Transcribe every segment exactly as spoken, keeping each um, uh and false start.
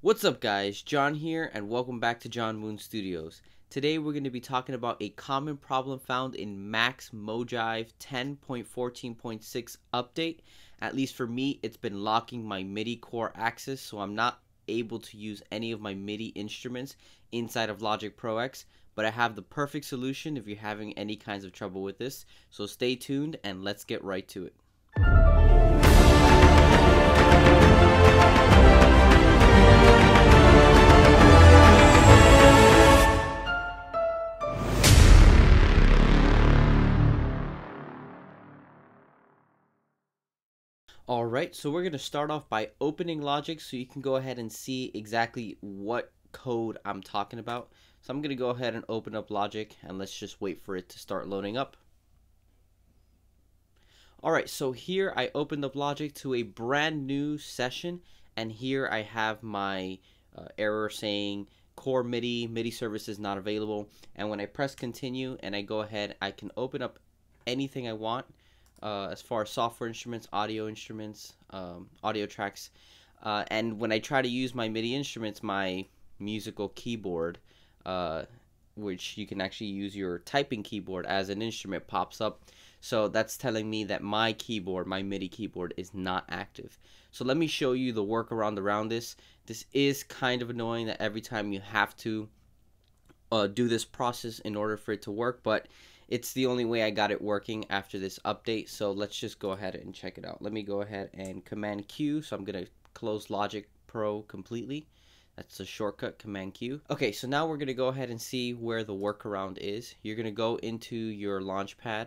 What's up guys, John here and welcome back to John Moon Studios. Today we're going to be talking about a common problem found in Mac's Mojave ten point fourteen point six update. At least for me, it's been locking my MIDI core axis, so I'm not able to use any of my MIDI instruments inside of Logic Pro X, but I have the perfect solution if you're having any kinds of trouble with this. So stay tuned and let's get right to it. Alright, so we're going to start off by opening Logic so you can go ahead and see exactly what code I'm talking about. So I'm going to go ahead and open up Logic and let's just wait for it to start loading up. Alright, so here I opened up Logic to a brand new session, and here I have my uh, error saying core MIDI, MIDI services not available. And when I press continue and I go ahead, I can open up anything I want. Uh, as far as software instruments, audio instruments, um, audio tracks, uh, and when I try to use my MIDI instruments, my musical keyboard, uh, which you can actually use your typing keyboard as an instrument, pops up. So that's telling me that my keyboard, my MIDI keyboard, is not active. So let me show you the workaround around this. This is kind of annoying that every time you have to uh, do this process in order for it to work, but it's the only way I got it working after this update, so let's just go ahead and check it out. Let me go ahead and Command Q, so I'm going to close Logic Pro completely. That's the shortcut, Command Q. Okay, so now we're going to go ahead and see where the workaround is. You're going to go into your Launchpad,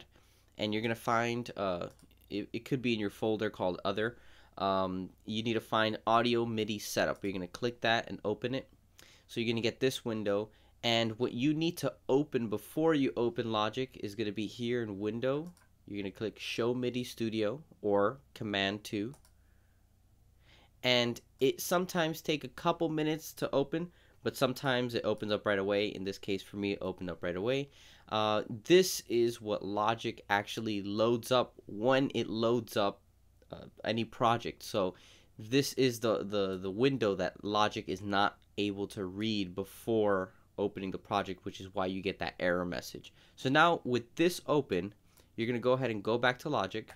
and you're going to find, uh, it, it could be in your folder called Other. Um, you need to find Audio MIDI Setup. You're going to click that and open it. So you're going to get this window. And what you need to open before you open Logic is going to be here in Window. You're going to click Show MIDI Studio or Command two. And it sometimes takes a couple minutes to open, but sometimes it opens up right away. In this case, for me, it opened up right away. Uh, this is what Logic actually loads up when it loads up uh, any project. So this is the, the, the window that Logic is not able to read before opening the project, which is why you get that error message. So now with this open, you're gonna go ahead and go back to Logic.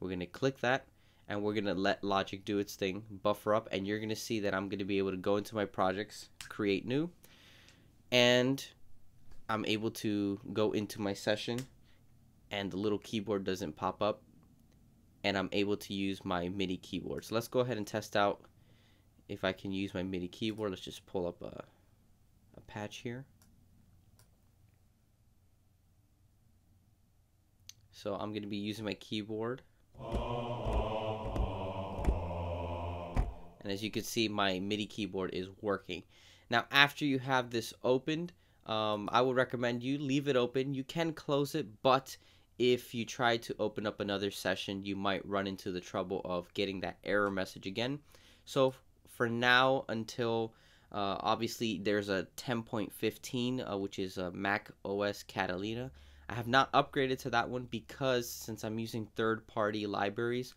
We're gonna click that and we're gonna let Logic do its thing, buffer up, and you're gonna see that I'm gonna be able to go into my projects, create new, and I'm able to go into my session and the little keyboard doesn't pop up and I'm able to use my MIDI keyboard. So let's go ahead and test out if I can use my MIDI keyboard. Let's just pull up a A patch here. So I'm going to be using my keyboard, and as you can see, my MIDI keyboard is working. Now after you have this opened, um, I would recommend you leave it open. You can close it, but if you try to open up another session, you might run into the trouble of getting that error message again. So for now, until Uh, obviously there's a ten point fifteen uh, which is a Mac O S Catalina. I have not upgraded to that one because since I'm using third-party libraries,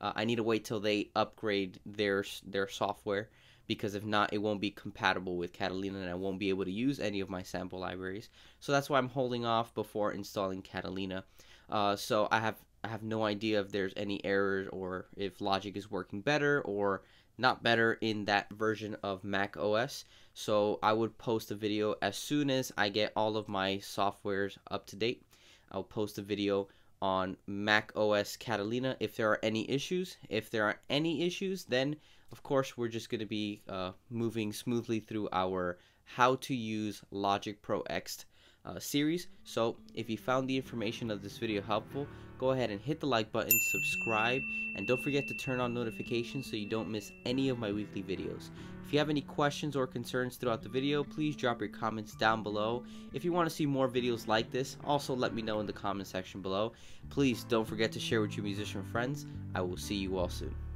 uh, I need to wait till they upgrade their their software, because if not, it won't be compatible with Catalina and I won't be able to use any of my sample libraries. So that's why I'm holding off before installing Catalina. Uh, so I have I have no idea if there's any errors or if Logic is working better or not better in that version of Mac O S. So I would post a video as soon as I get all of my softwares up to date. I'll post a video on Mac O S Catalina if there are any issues. If there are any issues, then of course we're just going to be uh, moving smoothly through our how to use Logic Pro X uh, series. So if you found the information of this video helpful, go ahead and hit the like button, subscribe, and don't forget to turn on notifications so you don't miss any of my weekly videos. If you have any questions or concerns throughout the video, please drop your comments down below. If you want to see more videos like this, also let me know in the comment section below. Please don't forget to share with your musician friends. I will see you all soon.